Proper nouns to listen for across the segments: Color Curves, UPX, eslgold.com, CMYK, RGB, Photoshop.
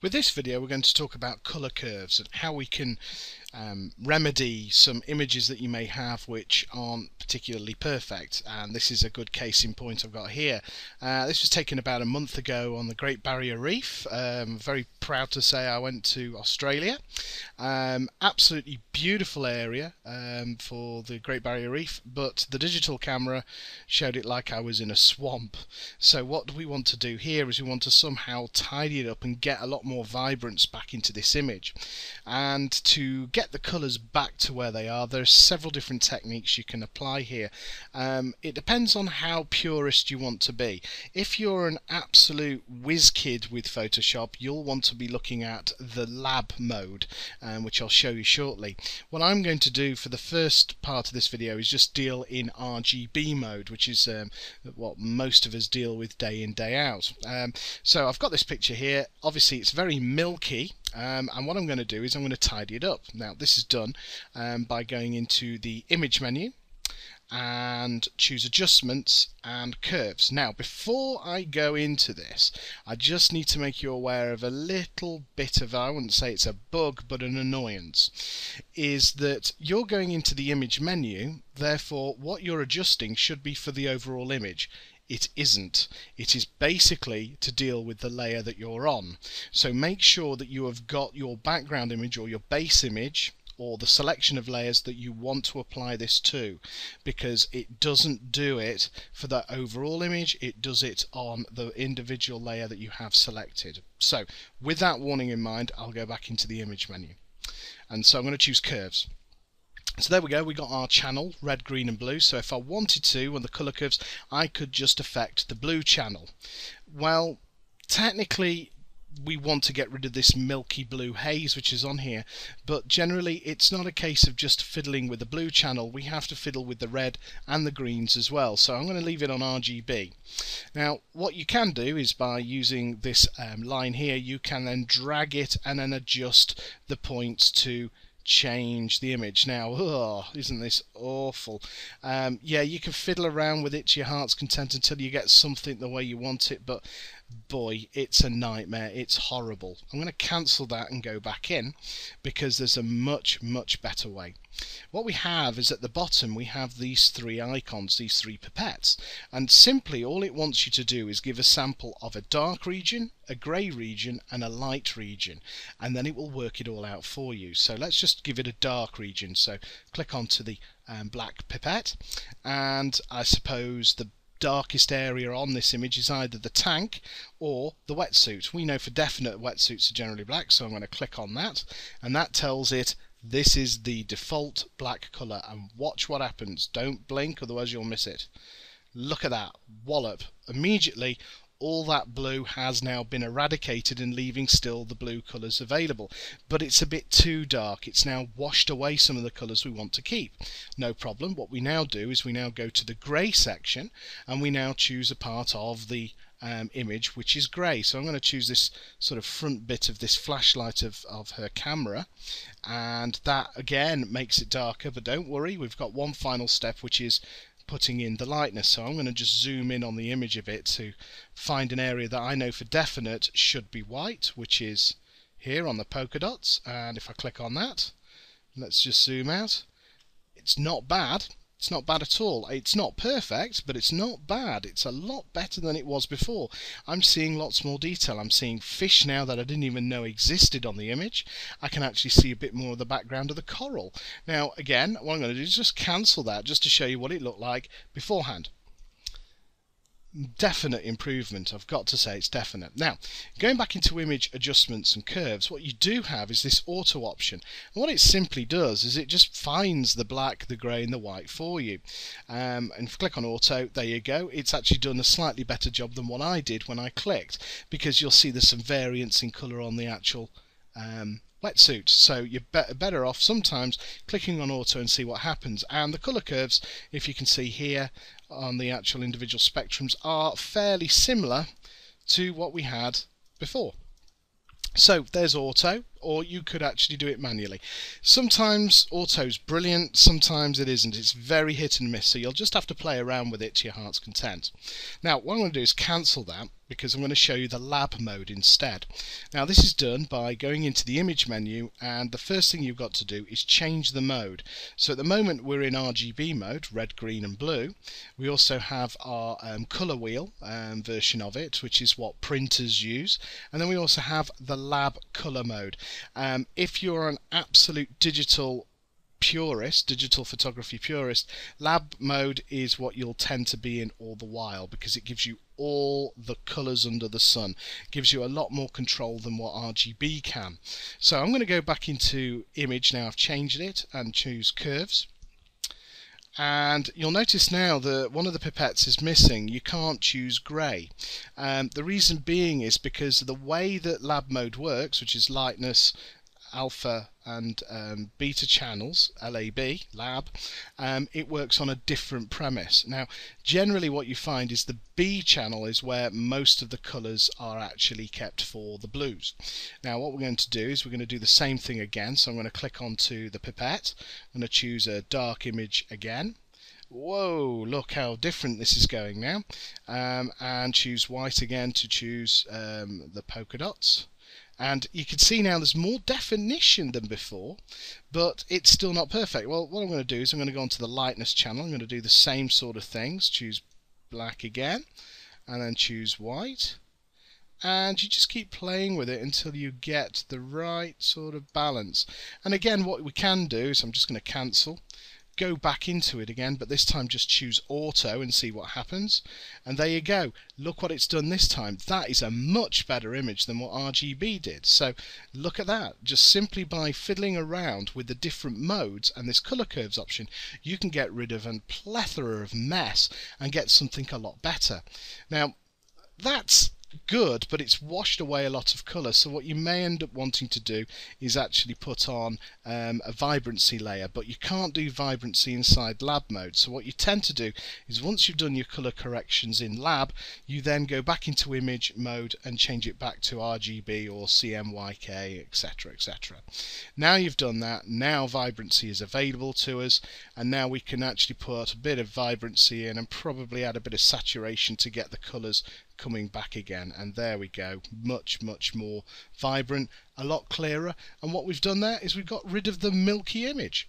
With this video we're going to talk about colour curves and how we can remedy some images that you may have which aren't particularly perfect, and this is a good case in point I've got here. This was taken about a month ago on the Great Barrier Reef. Very proud to say I went to Australia. Absolutely beautiful area for the Great Barrier Reef, but the digital camera showed it like I was in a swamp. So what we want to do here is we want to somehow tidy it up and get a lot more vibrance back into this image. And to get the colours back to where they are, there are several different techniques you can apply here. It depends on how purist you want to be. If you're an absolute whiz kid with Photoshop, you'll want to be looking at the lab mode, which I'll show you shortly. What I'm going to do for the first part of this video is just deal in RGB mode, which is what most of us deal with day in, day out. So I've got this picture here. Obviously it's very milky, and what I'm going to do is I'm going to tidy it up. Now this is done by going into the image menu and choose adjustments and curves. Now before I go into this, I just need to make you aware of a little bit of, I wouldn't say it's a bug but an annoyance, is that you're going into the image menu, therefore what you're adjusting should be for the overall image. It isn't. It is basically to deal with the layer that you're on. So make sure that you have got your background image or your base image or the selection of layers that you want to apply this to, because it doesn't do it for the overall image, it does it on the individual layer that you have selected. So with that warning in mind, I'll go back into the image menu. And so I'm going to choose curves. So there we go, we got our channel, red, green and blue. So if I wanted to, on the colour curves, I could just affect the blue channel. Well, technically we want to get rid of this milky blue haze which is on here, but generally it's not a case of just fiddling with the blue channel, we have to fiddle with the red and the greens as well. So I'm going to leave it on RGB. Now what you can do is by using this line here, you can then drag it and then adjust the points to change the image. Now, oh, isn't this awful? Yeah, you can fiddle around with it to your heart's content until you get something the way you want it, but boy, it's a nightmare, it's horrible. I'm going to cancel that and go back in, because there's a much better way. What we have is at the bottom we have these three icons, these three pipettes, and simply all it wants you to do is give a sample of a dark region, a grey region and a light region, and then it will work it all out for you. So let's just give it a dark region, so click onto the black pipette, and I suppose the darkest area on this image is either the tank or the wetsuit. We know for definite wetsuits are generally black, so I'm going to click on that, and that tells it this is the default black colour, and watch what happens. Don't blink, otherwise you'll miss it. Look at that, wallop. Immediately all that blue has now been eradicated and leaving still the blue colours available, but it's a bit too dark. It's now washed away some of the colours we want to keep. No problem. What we now do is we now go to the grey section and we now choose a part of the image which is grey. So I'm going to choose this sort of front bit of this flashlight of her camera, and that again makes it darker, but don't worry, we've got one final step which is putting in the lightness. So I'm going to just zoom in on the image a bit to find an area that I know for definite should be white, which is here on the polka dots, and if I click on that, let's just zoom out. It's not bad, it's not bad at all. It's not perfect, but it's not bad. It's a lot better than it was before. I'm seeing lots more detail. I'm seeing fish now that I didn't even know existed on the image. I can actually see a bit more of the background of the coral. Now again, what I'm going to do is just cancel that just to show you what it looked like beforehand. Definite improvement, I've got to say, it's definite. Now going back into image adjustments and curves, what you do have is this auto option, and what it simply does is it just finds the black, the grey and the white for you, and if you click on auto, there you go. It's actually done a slightly better job than what I did when I clicked, because you'll see there's some variance in colour on the actual wetsuit, so you're better off sometimes clicking on auto and see what happens. And the colour curves, if you can see here on the actual individual spectrums, are fairly similar to what we had before. So there's auto, or you could actually do it manually. Sometimes auto's brilliant, sometimes it isn't. It's very hit and miss, so you'll just have to play around with it to your heart's content. Now what I'm going to do is cancel that, because I'm going to show you the lab mode instead. Now this is done by going into the image menu, and the first thing you've got to do is change the mode. So at the moment we're in RGB mode, red, green and blue. We also have our colour wheel version of it, which is what printers use, and then we also have the lab colour mode. If you're an absolute digital purist, digital photography purist, lab mode is what you'll tend to be in all the while, because it gives you all the colours under the sun. It gives you a lot more control than what RGB can. So I'm going to go back into image now. I've changed it and choose curves. And you'll notice now that one of the pipettes is missing. You can't choose grey. The reason being is because the way that lab mode works, which is lightness, alpha and beta channels, LAB, lab, it works on a different premise. Now generally what you find is the B channel is where most of the colours are actually kept for the blues. Now what we're going to do is we're going to do the same thing again, so I'm going to click onto the pipette. I'm going to choose a dark image again. Whoa, look how different this is going now. And choose white again to choose the polka dots. And you can see now there's more definition than before, but it's still not perfect. Well, what I'm going to do is I'm going to go onto the lightness channel. I'm going to do the same sort of things. Choose black again, and then choose white. And you just keep playing with it until you get the right sort of balance. And again, what we can do is I'm just going to cancel, go back into it again, but this time just choose auto and see what happens. And there you go, look what it's done this time. That is a much better image than what RGB did. So look at that, just simply by fiddling around with the different modes and this color curves option, you can get rid of a plethora of mess and get something a lot better. Now that's good, but it's washed away a lot of colour, so what you may end up wanting to do is actually put on a vibrancy layer, but you can't do vibrancy inside lab mode. So what you tend to do is once you've done your colour corrections in lab, you then go back into image mode and change it back to RGB or CMYK, etc, etc. Now you've done that, now vibrancy is available to us, and now we can actually put a bit of vibrancy in and probably add a bit of saturation to get the colours coming back again. And there we go, much more vibrant, a lot clearer, and what we've done there is we've got rid of the milky image.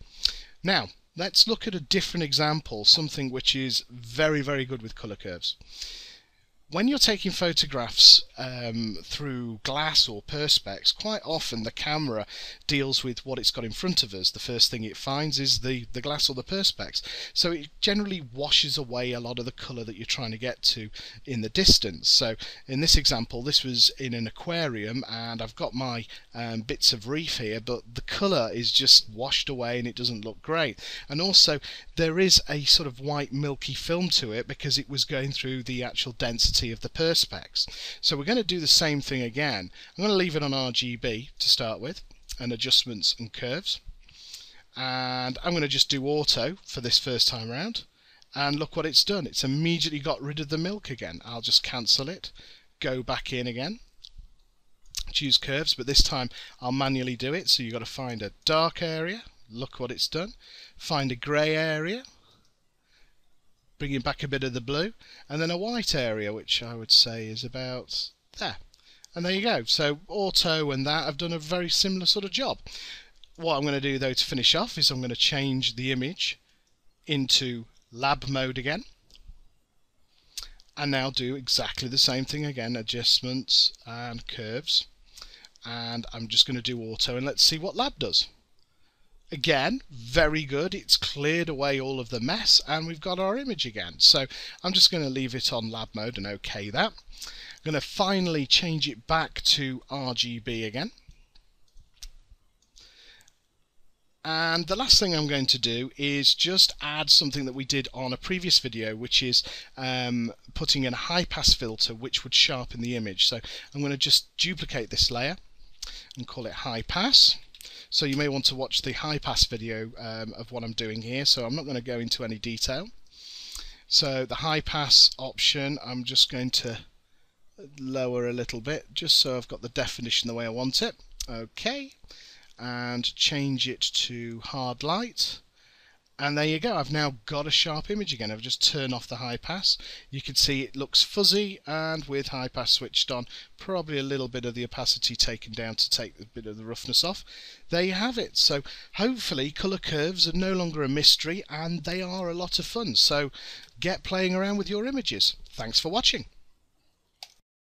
Now let's look at a different example, something which is very good with color curves. When you're taking photographs through glass or perspex, quite often the camera deals with what it's got in front of us. The first thing it finds is the glass or the perspex. So it generally washes away a lot of the colour that you're trying to get to in the distance. So in this example, this was in an aquarium, and I've got my bits of reef here, but the colour is just washed away and it doesn't look great. And also there is a sort of white milky film to it because it was going through the actual density of the perspex. So we're going to do the same thing again. I'm going to leave it on RGB to start with, and adjustments and curves, and I'm going to just do auto for this first time round, and look what it's done. It's immediately got rid of the milk again. I'll just cancel it, go back in again, choose curves, but this time I'll manually do it. So you've got to find a dark area, look what it's done, find a grey area, bringing back a bit of the blue, and then a white area, which I would say is about there. And there you go. So auto and that have done a very similar sort of job. What I'm going to do though to finish off is I'm going to change the image into lab mode again, and now do exactly the same thing again, adjustments and curves, and I'm just going to do auto, and let's see what lab does. Again, very good. It's cleared away all of the mess and we've got our image again. So I'm just going to leave it on lab mode and OK that. I'm going to finally change it back to RGB again. And the last thing I'm going to do is just add something that we did on a previous video, which is putting in a high pass filter which would sharpen the image. So I'm going to just duplicate this layer and call it high pass. So you may want to watch the high pass video of what I'm doing here, so I'm not going to go into any detail. So the high pass option, I'm just going to lower a little bit just so I've got the definition the way I want it. OK, and change it to hard light. And there you go, I've now got a sharp image again. I've just turned off the high pass. You can see it looks fuzzy, and with high pass switched on, probably a little bit of the opacity taken down to take a bit of the roughness off. There you have it. So hopefully colour curves are no longer a mystery, and they are a lot of fun. So get playing around with your images. Thanks for watching.